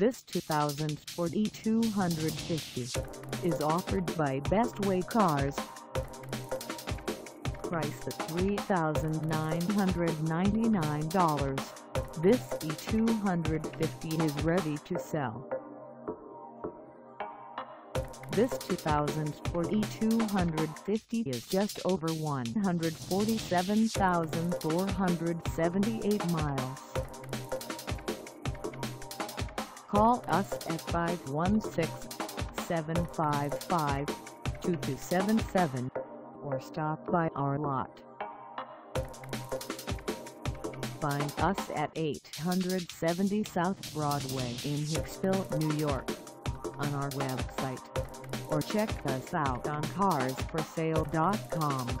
This 2000 Ford E-250 is offered by Best Way Cars. Priced at $3,999, this E-250 is ready to sell. This 2000 Ford E-250 is just over 147,478 miles. Call us at 516-755-2277 or stop by our lot. Find us at 870 South Broadway in Hicksville, New York on our website, or check us out on carsforsale.com.